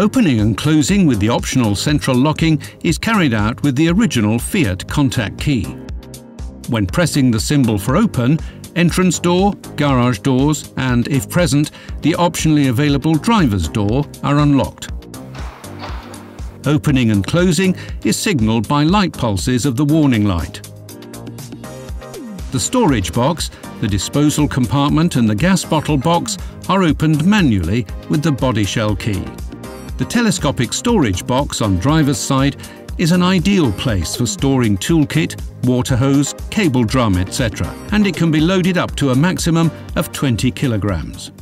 Opening and closing with the optional central locking is carried out with the original Fiat contact key. When pressing the symbol for open, entrance door, garage doors and, if present, the optionally available driver's door are unlocked. Opening and closing is signalled by light pulses of the warning light. The storage box, the disposal compartment and the gas bottle box are opened manually with the body shell key. The telescopic storage box on driver's side is an ideal place for storing toolkit, water hose, cable drum, etc., and it can be loaded up to a maximum of 20 kilograms.